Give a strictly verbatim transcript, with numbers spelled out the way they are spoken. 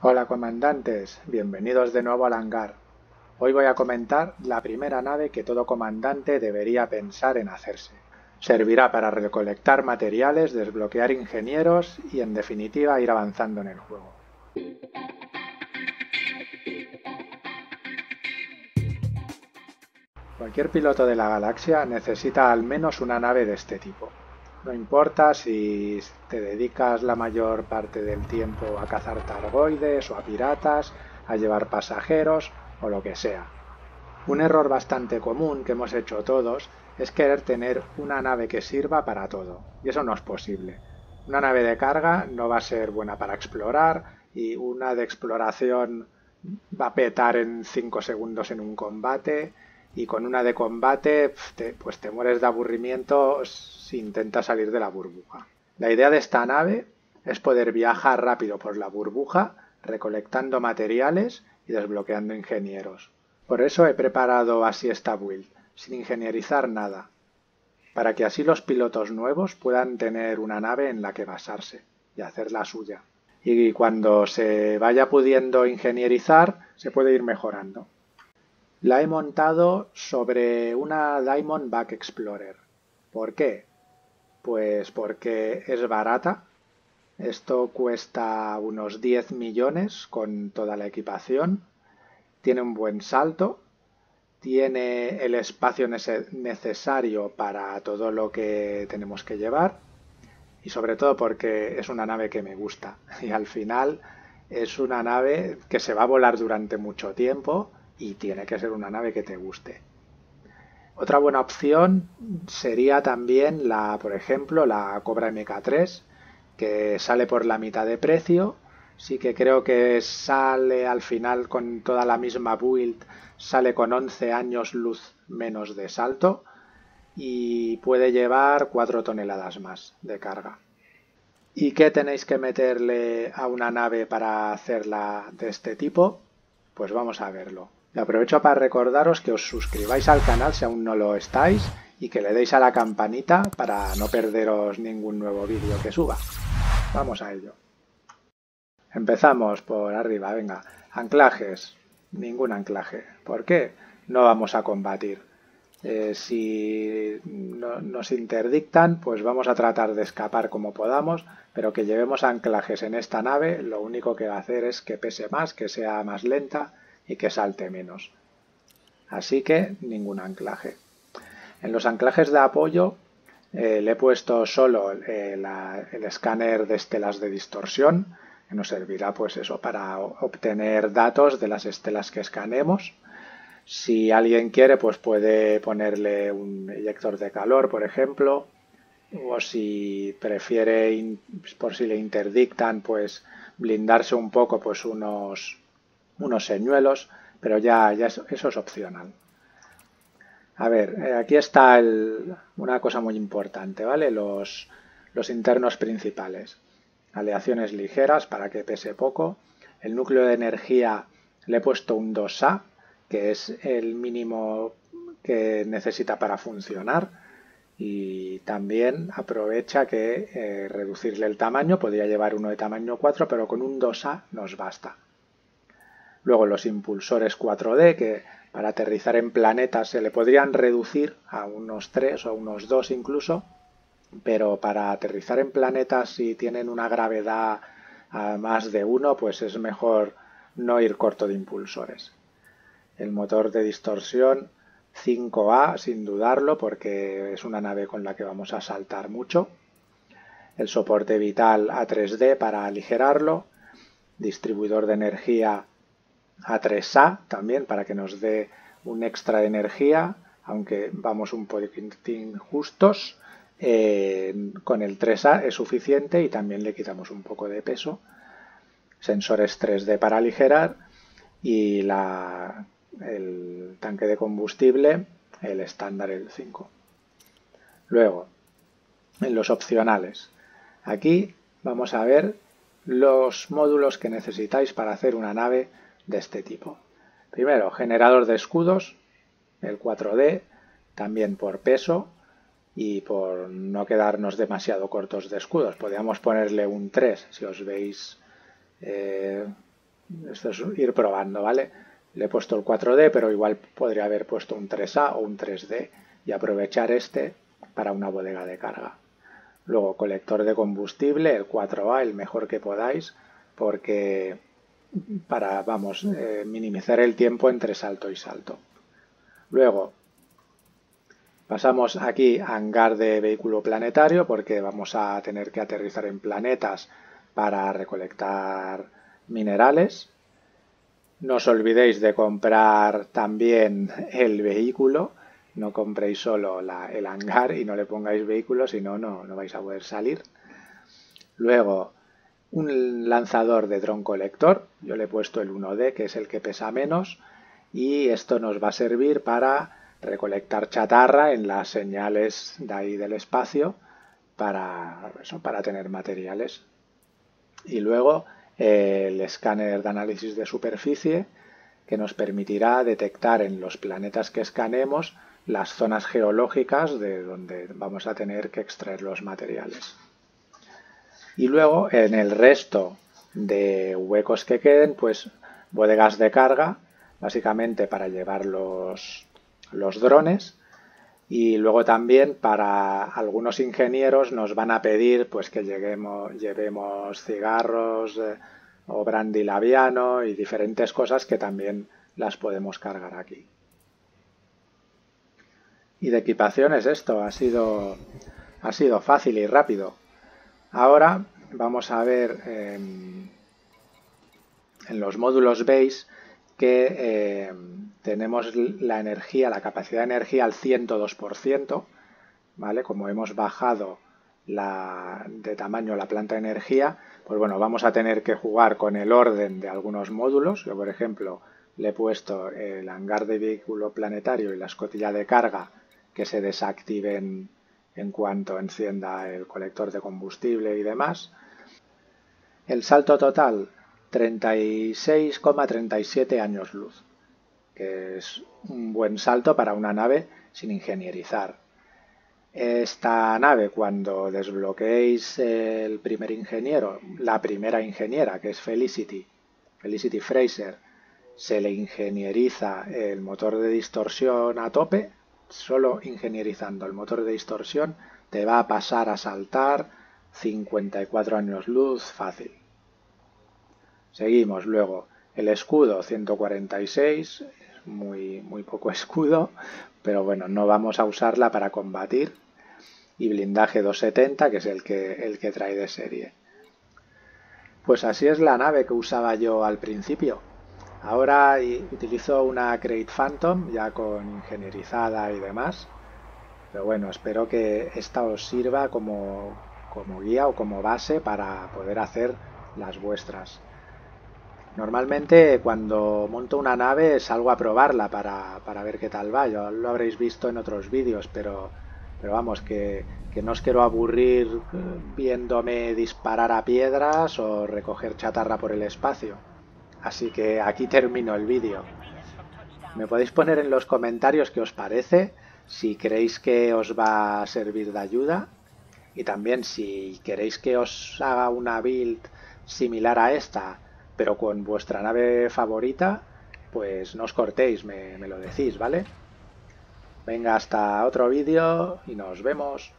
Hola comandantes, bienvenidos de nuevo al hangar. Hoy voy a comentar la primera nave que todo comandante debería pensar en hacerse. Servirá para recolectar materiales, desbloquear ingenieros y en definitiva ir avanzando en el juego. Cualquier piloto de la galaxia necesita al menos una nave de este tipo. No importa si te dedicas la mayor parte del tiempo a cazar targoides o a piratas, a llevar pasajeros o lo que sea. Un error bastante común que hemos hecho todos es querer tener una nave que sirva para todo, y eso no es posible. Una nave de carga no va a ser buena para explorar y una de exploración va a petar en cinco segundos en un combate, y con una de combate pues te mueres de aburrimiento si intentas salir de la burbuja. La idea de esta nave es poder viajar rápido por la burbuja recolectando materiales y desbloqueando ingenieros. Por eso he preparado así esta build, sin ingenierizar nada, para que así los pilotos nuevos puedan tener una nave en la que basarse y hacer la suya. Y cuando se vaya pudiendo ingenierizar, se puede ir mejorando. La he montado sobre una Diamondback Explorer. ¿Por qué? Pues porque es barata. Esto cuesta unos diez millones con toda la equipación. Tiene un buen salto. Tiene el espacio necesario para todo lo que tenemos que llevar y sobre todo porque es una nave que me gusta y al final es una nave que se va a volar durante mucho tiempo y tiene que ser una nave que te guste. Otra buena opción sería también la, por ejemplo, la Cobra M K tres, que sale por la mitad de precio. Sí que creo que sale al final con toda la misma build, sale con once años luz menos de salto y puede llevar cuatro toneladas más de carga. ¿Y qué tenéis que meterle a una nave para hacerla de este tipo? Pues vamos a verlo. Y aprovecho para recordaros que os suscribáis al canal si aún no lo estáis y que le deis a la campanita para no perderos ningún nuevo vídeo que suba. Vamos a ello. Empezamos por arriba, venga. Anclajes. Ningún anclaje. ¿Por qué? No vamos a combatir. Eh, si no, nos interdictan, pues vamos a tratar de escapar como podamos, pero que llevemos anclajes en esta nave, lo único que va a hacer es que pese más, que sea más lenta y que salte menos. Así que ningún anclaje. En los anclajes de apoyo eh, le he puesto solo eh, la, el escáner de estelas de distorsión, que nos servirá pues eso para obtener datos de las estelas que escaneemos. Si alguien quiere pues puede ponerle un eyector de calor, por ejemplo, o si prefiere, por si le interdictan, pues blindarse un poco pues unos, unos señuelos, pero ya, ya eso, eso es opcional. A ver, aquí está el, una cosa muy importante, ¿vale? Los, los internos principales. Aleaciones ligeras para que pese poco. El núcleo de energía le he puesto un dos A, que es el mínimo que necesita para funcionar. Y también aprovecha que eh, reducirle el tamaño, podría llevar uno de tamaño cuatro, pero con un dos A nos basta. Luego los impulsores cuatro D, que para aterrizar en planetas se le podrían reducir a unos tres o unos dos incluso. Pero para aterrizar en planetas, si tienen una gravedad a más de uno, pues es mejor no ir corto de impulsores. El motor de distorsión cinco A, sin dudarlo, porque es una nave con la que vamos a saltar mucho. El soporte vital a tres D para aligerarlo. Distribuidor de energía a tres A también para que nos dé un extra de energía, aunque vamos un poquitín justos. Eh, con el tres A es suficiente y también le quitamos un poco de peso. Sensores tres D para aligerar y la, el tanque de combustible, el estándar, el cinco. Luego, en los opcionales, aquí vamos a ver los módulos que necesitáis para hacer una nave de este tipo. Primero, generador de escudos, el cuatro D, también por peso. Y por no quedarnos demasiado cortos de escudos, podríamos ponerle un tres si os veis eh, Esto es ir probando, ¿vale? Le he puesto el cuatro D, pero igual podría haber puesto un tres A o un tres D y aprovechar este para una bodega de carga. Luego, colector de combustible, el cuatro A, el mejor que podáis, porque para, vamos, eh, minimizar el tiempo entre salto y salto. Luego, pasamos aquí a hangar de vehículo planetario, porque vamos a tener que aterrizar en planetas para recolectar minerales. No os olvidéis de comprar también el vehículo, no compréis solo la, el hangar y no le pongáis vehículo, si no, no vais a poder salir. Luego, un lanzador de dron colector, yo le he puesto el uno D, que es el que pesa menos, y esto nos va a servir para recolectar chatarra en las señales de ahí del espacio para, eso, para tener materiales. Y luego el escáner de análisis de superficie, que nos permitirá detectar en los planetas que escaneemos las zonas geológicas de donde vamos a tener que extraer los materiales. Y luego en el resto de huecos que queden, pues bodegas de carga, básicamente para llevar los, los drones. Y luego también para algunos ingenieros nos van a pedir pues que lleguemos, llevemos cigarros eh, o brandy laviano y diferentes cosas que también las podemos cargar aquí. Y de equipación es esto, ha sido, ha sido fácil y rápido. Ahora vamos a ver eh, en los módulos base que eh, tenemos la energía, la capacidad de energía al ciento dos por ciento, ¿vale? Como hemos bajado la, de tamaño la planta de energía, pues bueno, vamos a tener que jugar con el orden de algunos módulos. Yo, por ejemplo, le he puesto el hangar de vehículo planetario y la escotilla de carga que se desactiven en cuanto encienda el colector de combustible y demás. El salto total, treinta y seis coma treinta y siete años luz, que es un buen salto para una nave sin ingenierizar. Esta nave, cuando desbloqueéis el primer ingeniero, la primera ingeniera, que es Felicity, Felicity Fraser, se le ingenieriza el motor de distorsión a tope. Solo ingenierizando el motor de distorsión te va a pasar a saltar cincuenta y cuatro años luz fácil. Seguimos luego. El escudo ciento cuarenta y seis, muy, muy poco escudo, pero bueno, no vamos a usarla para combatir. Y blindaje doscientos setenta, que es el que, el que trae de serie. Pues así es la nave que usaba yo al principio. Ahora utilizo una Crate Phantom, ya con ingenierizada y demás. Pero bueno, espero que esta os sirva como, como guía o como base para poder hacer las vuestras. Normalmente cuando monto una nave salgo a probarla para, para ver qué tal va. Ya lo habréis visto en otros vídeos, pero, pero vamos, que, que no os quiero aburrir viéndome disparar a piedras o recoger chatarra por el espacio. Así que aquí termino el vídeo. Me podéis poner en los comentarios qué os parece, si creéis que os va a servir de ayuda y también si queréis que os haga una build similar a esta, pero con vuestra nave favorita, pues no os cortéis, me, me lo decís, ¿vale? Venga, hasta otro vídeo y nos vemos.